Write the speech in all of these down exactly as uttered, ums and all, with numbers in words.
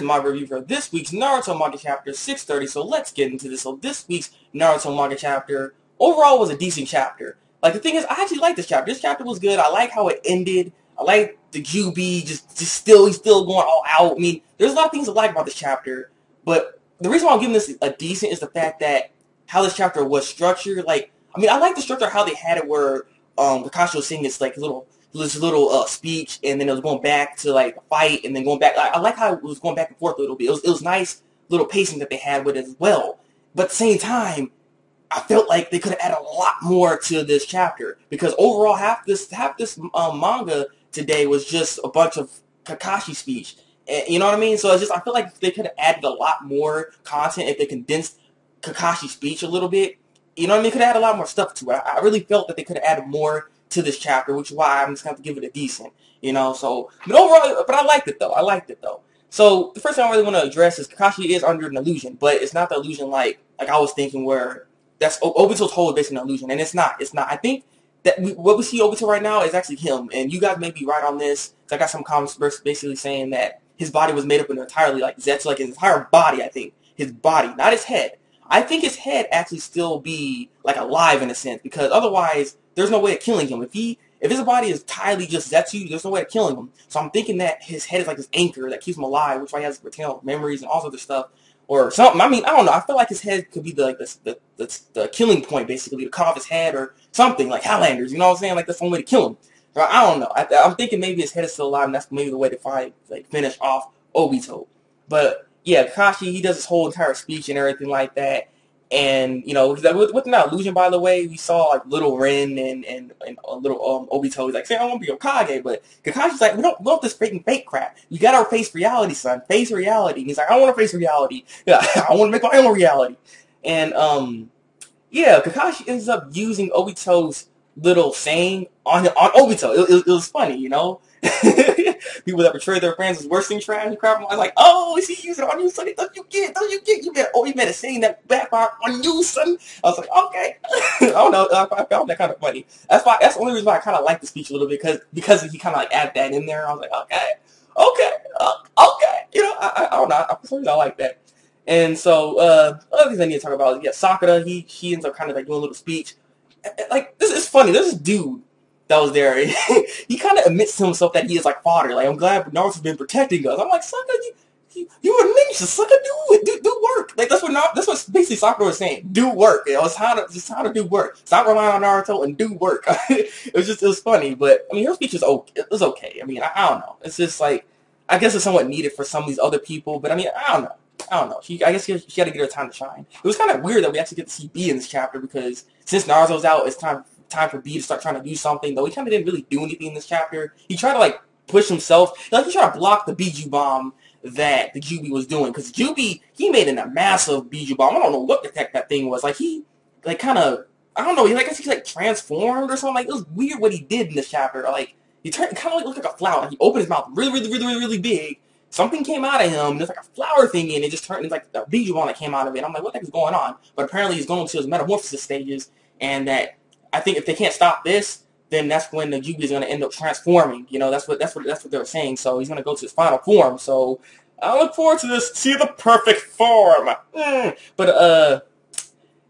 is my review for this week's Naruto manga chapter six thirty, so let's get into this. So this week's Naruto manga chapter overall was a decent chapter. Like, the thing is, I actually like this chapter. This chapter was good. I like how it ended. I like the Juubi, just, just still, he's still going all out. I mean, there's a lot of things I like about this chapter, but the reason why I'm giving this a decent is the fact that how this chapter was structured. Like, I mean, I like the structure of how they had it where um, Kakashi was singing this, like, little... this little uh, speech, and then it was going back to like a fight, and then going back. I, I like how it was going back and forth a little bit. It was, it was nice little pacing that they had with it as well. But at the same time, I felt like they could have added a lot more to this chapter, because overall half this half this um, manga today was just a bunch of Kakashi speech. And, you know what I mean? So it's just, I feel like they could have added a lot more content if they condensed Kakashi speech a little bit. You know what I mean? Could have added a lot more stuff to it. I, I really felt that they could have added more to this chapter, which is why I'm just going to give it a decent, you know, so, but overall, but I liked it, though, I liked it, though. So, the first thing I really want to address is Kakashi is under an illusion, but it's not the illusion like, like I was thinking where, that's, Obito's whole is basically an illusion, and it's not, it's not, I think that we, what we see Obito right now is actually him, and you guys may be right on this, because I got some comments basically saying that his body was made up entirely, like, Zetsu, like, his entire body, I think, his body, not his head. I think his head actually still be, like, alive in a sense, because otherwise, there's no way of killing him. If he, if his body is entirely just Zetsu, there's no way of killing him. So I'm thinking that his head is like this anchor that keeps him alive, which why he has retained memories and all sorts of stuff, or something. I mean, I don't know. I feel like his head could be the, like the, the, the, the killing point, basically, to cut off his head or something, like Highlanders, you know what I'm saying? Like, that's the only way to kill him. So I don't know. I, I'm thinking maybe his head is still alive, and that's maybe the way to find, like, finish off Obito. But, yeah, Kakashi, he does his whole entire speech and everything like that. And, you know, with, with that illusion, by the way, we saw, like, little Ren and, and, and a little um, Obito. He's like, say, I want to be Okage, but Kakashi's like, we don't want this freaking fake crap. You got to face reality, son. Face reality. And he's like, I want to face reality. Yeah, I want to make my own reality. And, um, yeah, Kakashi ends up using Obito's little saying on on Obito. It, it, it was funny, you know? People that betray their friends is worse than trash and crap. I was like, oh, is he using it on you, son? Don't you get? Don't you get? You better, oh, you better sing that backfire on you, son. I was like, okay. I don't know. I found that kind of funny. That's why. That's the only reason why I kind of like the speech a little bit, because because he kind of like added that in there. I was like, okay, okay, uh, okay. You know, I, I, I don't know. I, for some reason, I like that. And so, uh, other things I need to talk about is yeah, Sakura. He he ends up kind of like doing a little speech. Like, this is funny. This is dude that was there, he kind of admits to himself that he is like fodder. Like, I'm glad Naruto's been protecting us. I'm like, Sakura, you, you, you're a ninja. Sakura, do, do do work. Like, that's what Naruto, that's what basically Sakura was saying. Do work. It was how to, it's how to do work. Stop relying on Naruto and do work. It was just, it was funny. But I mean, her speech was okay. It was okay. I mean, I, I don't know. It's just like, I guess it's somewhat needed for some of these other people. But I mean, I don't know. I don't know. She, I guess she, she had to get her time to shine. It was kind of weird that we actually get to see B in this chapter, because since Naruto's out, it's time. time for B to start trying to do something, though he kind of didn't really do anything in this chapter. He tried to, like, push himself. Like, he tried to block the Bijuu bomb that the Jubi was doing, because Jubi, he made in a massive Bijuu bomb. I don't know what the heck that thing was. Like, he, like, kind of, I don't know, he, like, I guess he, like, transformed or something. Like, it was weird what he did in this chapter. Like, he turned, kind of like, looked like a flower. Like, he opened his mouth really, really, really, really, really big. Something came out of him, and there's, like, a flower thing, and it just turned into, like, a Bijuu bomb that came out of it. And I'm like, what the heck is going on? But apparently he's going to his metamorphosis stages, and that I think if they can't stop this, then that's when the Jubi is going to end up transforming. You know, that's what that's what that's what they were saying. So he's going to go to his final form. So I look forward to this. See the perfect form. Mm. But uh,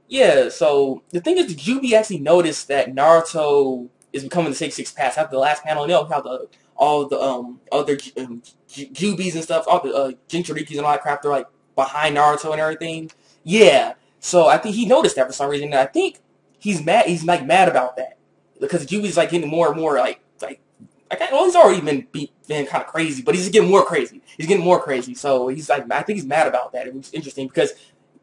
yeah. So the thing is, the Jubi actually noticed that Naruto is becoming the six six pass after the last panel. You know how the all the um other um, Jubis and stuff, all the uh, Jinchurikis and all that crap, they're like behind Naruto and everything. Yeah. So I think he noticed that for some reason. And I think he's mad. He's like mad about that, because Jubi's like getting more and more like like like. Well, he's already been beat, been kind of crazy, but he's getting more crazy. He's getting more crazy. So he's like, I think he's mad about that. It was interesting because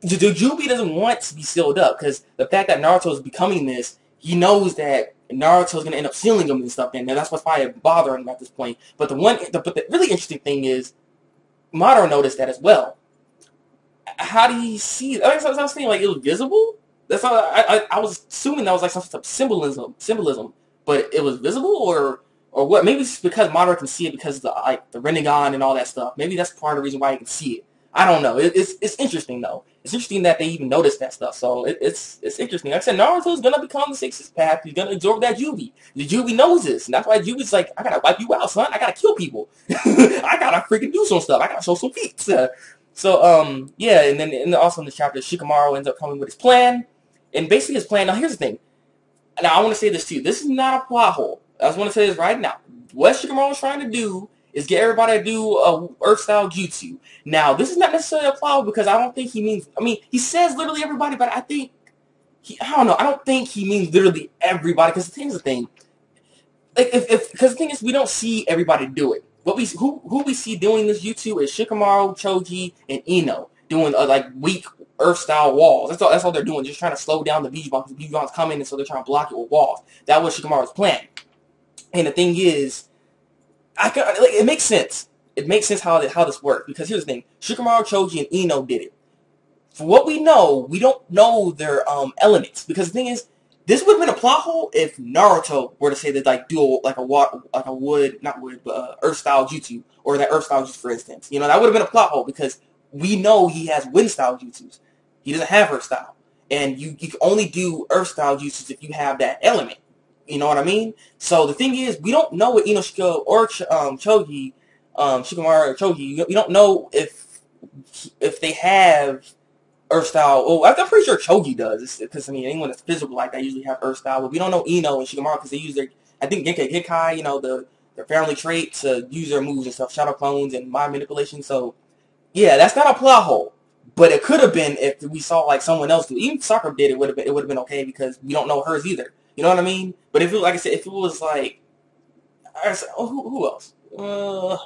the Jubi doesn't want to be sealed up, because the fact that Naruto is becoming this, he knows that Naruto's gonna end up sealing him and stuff, and that's what's probably bothering him at this point. But the one, the, but the really interesting thing is, Madara noticed that as well. How do you see? I was, I was thinking like it was visible. That's all. I, I I was assuming that was like some sort of symbolism, symbolism, but it was visible, or or what? Maybe it's because Madara can see it because of the like the Renegon and all that stuff. Maybe that's part of the reason why he can see it. I don't know. It, it's it's interesting though. it's interesting that they even noticed that stuff. So it, it's it's interesting. Like I said, Naruto's gonna become the sixth path. He's gonna absorb that Juubi. The Juubi knows this, and that's why Juubi's like, I gotta wipe you out, son. I gotta kill people. I gotta freaking do some stuff. I gotta show some feats. So um yeah, and then and also in the chapter, Shikamaru ends up coming with his plan, and basically his plan. Now here's the thing. Now I want to say this to you. This is not a plot hole. I just want to say this right now. What Shikamaru's trying to do is get everybody to do a Earth-style jutsu. Now, this is not necessarily a plot because I don't think he means... I mean, he says literally everybody, but I think... He, I don't know. I don't think he means literally everybody because here's the thing. Like, if, if, because the thing is, we don't see everybody do it. What we who, who we see doing this jutsu is Shikamaru, Choji, and Ino doing, uh, like, weak Earth-style walls. That's all, that's all they're doing, just trying to slow down the Bijuu because the Bijuu's coming, and so they're trying to block it with walls. That was Shikamaru's plan. And the thing is... I can, like, it makes sense. It makes sense how, how this works. Because here's the thing. Shikamaru, Choji, and Ino did it. For what we know, we don't know their um, elements. Because the thing is, this would have been a plot hole if Naruto were to say that, like, dual, like a water, like a wood, not wood, but uh, earth-style jutsu. Or that earth-style jutsu, for instance. You know, that would have been a plot hole. Because we know he has wind-style jutsus. He doesn't have earth-style. And you, you can only do earth-style jutsus if you have that element. You know what I mean? So the thing is, we don't know what Ino Shiko or Ch um, Choji, um, Shikamaru or Choji, we don't know if if they have Earth style. Oh, I'm pretty sure Choji does, because I mean, anyone that's physical like that usually have Earth style. But we don't know Ino and Shikamaru because they use their, I think Genkai Hikai, you know, the their family trait to use their moves and stuff, shadow clones and mind manipulation. So yeah, that's not a plot hole. But it could have been if we saw like someone else do. Even Sakura did it would have been it would have been okay because we don't know hers either. You know what I mean? But if it, like I said, if it was like, I said, oh, who, who else? Uh, I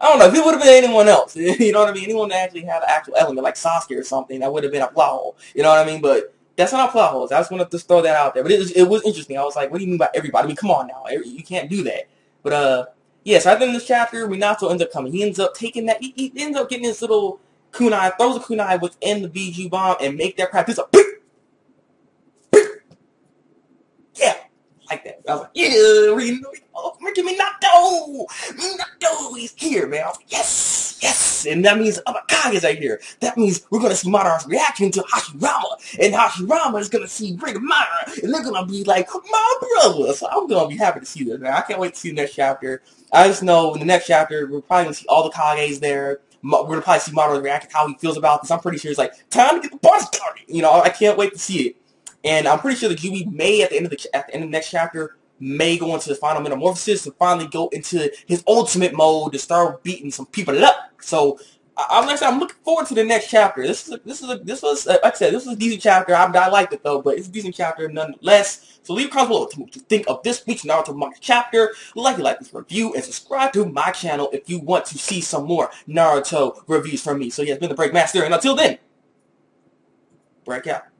don't know. If it would have been anyone else, you know what I mean? Anyone that actually had an actual element, like Sasuke or something, that would have been a plot hole. You know what I mean? But that's not a plot hole. I just wanted to throw that out there. But it was, it was interesting. I was like, what do you mean by everybody? I mean, come on now. You can't do that. But, uh, yeah, so I think in this chapter, Minato ends up coming. He ends up taking that, he, he ends up getting his little kunai, throws a kunai within the Bijuu bomb and make that crap. It's a big. Like that. I was like, yeah, Renegon, oh, Minato, Minato, he's here, man. I was like, yes, yes, and that means other Okages are here. That means we're gonna see Madara's reaction to Hashirama, and Hashirama is gonna see Breakmaster, and they're gonna be like, my brother. So I'm gonna be happy to see this, man. I can't wait to see the next chapter. I just know in the next chapter we're probably gonna see all the Okages there. We're gonna probably see Madara react to how he feels about this. I'm pretty sure it's like time to get the boss started. You know, I can't wait to see it. And I'm pretty sure the Juubi may, at the end of the at the end of the next chapter, may go into the final metamorphosis and finally go into his ultimate mode to start beating some people up. So, I, like I said, I'm looking forward to the next chapter. This is a, this is a, this was a, like I said, this was a decent chapter. I, I liked it though, but it's a decent chapter nonetheless. So leave comments below what you think of this week's Naruto manga chapter. Like you like this review and subscribe to my channel if you want to see some more Naruto reviews from me. So yeah, it's been the Breakmaster, and until then, break out.